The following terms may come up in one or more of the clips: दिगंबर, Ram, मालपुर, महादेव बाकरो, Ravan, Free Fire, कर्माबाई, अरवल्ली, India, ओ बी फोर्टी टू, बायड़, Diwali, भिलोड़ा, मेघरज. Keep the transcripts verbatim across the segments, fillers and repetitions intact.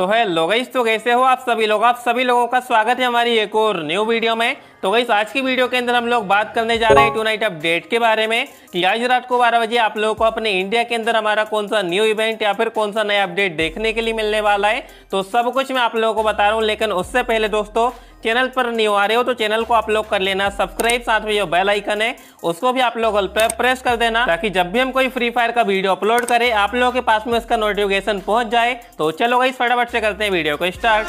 तो hello guys, तो कैसे हो आप सभी लोग। आप सभी लोगों का स्वागत है हमारी एक और न्यू वीडियो में। तो गाइस, आज की वीडियो के अंदर हम लोग बात करने जा रहे हैं टू नाइट अपडेट के बारे में कि आज रात को बारह बजे आप लोगों को अपने इंडिया के अंदर हमारा कौन सा न्यू इवेंट या फिर कौन सा नया अपडेट देखने के लिए मिलने वाला है, तो सब कुछ मैं आप लोगों को बता रहा हूँ। लेकिन उससे पहले दोस्तों, चैनल पर न्यू आ रहे हो तो चैनल को आप लोग कर लेना सब्सक्राइब, साथ में जो बेल आइकन है उसको भी आप लोग ऑल पे प्रेस कर देना, ताकि जब भी हम कोई फ्री फायर का वीडियो अपलोड करें आप लोगों के पास में उसका नोटिफिकेशन पहुंच जाए। तो चलो गाइस, फटाफट से करते हैं वीडियो को स्टार्ट।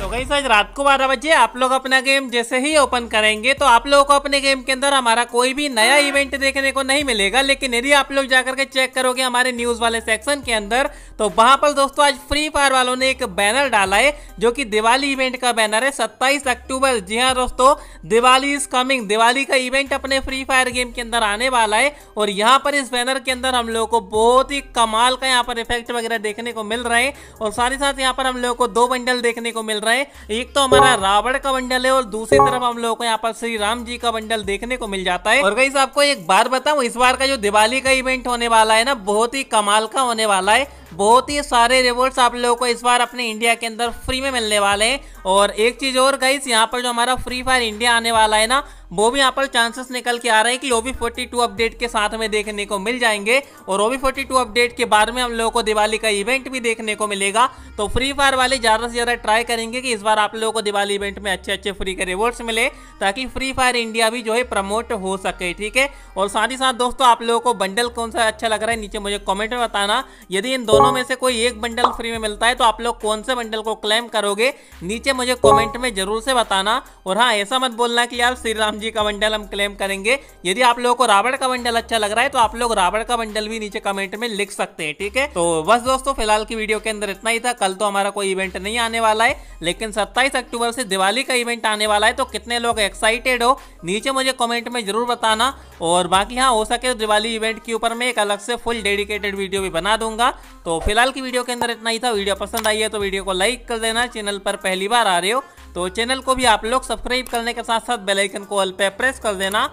तो गाइस, आज रात को बारह बजे आप लोग अपना गेम जैसे ही ओपन करेंगे तो आप लोगों को अपने गेम के अंदर हमारा कोई भी नया इवेंट देखने को नहीं मिलेगा। लेकिन यदि आप लोग जाकर के चेक करोगे हमारे न्यूज़ वाले सेक्शन के अंदर, तो वहां पर दोस्तों आज फ्री फायर वालों ने एक बैनर डाला है जो कि दिवाली इवेंट का बैनर है। सत्ताईस अक्टूबर, जी हाँ दोस्तों, दिवाली इज कमिंग। दिवाली का इवेंट अपने फ्री फायर गेम के अंदर आने वाला है और यहाँ पर इस बैनर के अंदर हम लोग को बहुत ही कमाल का यहाँ पर इफेक्ट वगैरह देखने को मिल रहा है। और साथ ही साथ यहाँ पर हम लोग को दो बंडल देखने को मिल रहा है। एक तो हमारा रावण का बंडल है और दूसरी तरफ हम लोगों को यहाँ पर श्री राम जी का बंडल देखने को मिल जाता है। और गाइस, आपको एक बार बताऊं, इस बार का जो दिवाली का इवेंट होने वाला है ना, बहुत ही कमाल का होने वाला है। बहुत ही सारे रिवॉर्ड्स आप लोगों को इस बार अपने इंडिया के अंदर फ्री में मिलने वाले हैं। और एक चीज़ और गाइस, यहाँ पर जो हमारा फ्री फायर इंडिया आने वाला है ना, वो भी यहाँ पर चांसेस निकल के आ रहे हैं कि ओ बी फोर्टी टू update के साथ में देखने को मिल जाएंगे। और ओ बी फोर्टी टू update के बाद में हम लोगों को दिवाली का इवेंट भी देखने को मिलेगा। तो फ्री फायर वाले ज़्यादा से ज़्यादा ट्राई करेंगे कि इस बार आप लोगों को दिवाली इवेंट में अच्छे अच्छे फ्री के रिवॉर्ड्स मिले, ताकि फ्री फायर इंडिया भी जो है प्रमोट हो सके, ठीक है। और साथ ही साथ दोस्तों, आप लोगों को बंडल कौन सा अच्छा लग रहा है नीचे मुझे कॉमेंट में बताना। यदि इन दोनों में से कोई एक बंडल फ्री में मिलता है तो आप लोग कौन से बंडल को क्लेम करोगे, नीचे मुझे कमेंट में जरूर से बताना। और हाँ, ऐसा मत बोलना कि यार श्री राम जी का बंडल हम क्लेम करेंगे। यदि आप लोगों को रावण का बंडल अच्छा लग रहा है तो आप लोग रावण का बंडल भी नीचे कमेंट में लिख सकते हैं, ठीक है। तो बस दोस्तों, फिलहाल की वीडियो के अंदर इतना ही था। कल तो हमारा कोई इवेंट नहीं आने वाला है, लेकिन सत्ताईस अक्टूबर से दिवाली का इवेंट आने वाला है। तो कितने लोग एक्साइटेड हो नीचे मुझे कॉमेंट में जरूर बताना। और बाकी हाँ, हो सके तो दिवाली इवेंट के ऊपर मैं एक अलग से फुल डेडिकेटेड वीडियो भी बना दूंगा। तो फिलहाल की वीडियो के अंदर इतना ही था। वीडियो पसंद आई है तो वीडियो को लाइक कर देना। चैनल पर पहली बार आ रहे हो तो चैनल को भी आप लोग सब्सक्राइब करने के साथ साथ बेल आइकन को ऑल पे प्रेस कर देना।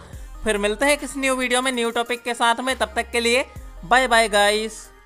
फिर मिलते हैं किसी न्यू वीडियो में न्यू टॉपिक के साथ में, तब तक के लिए बाय बाय गाइस।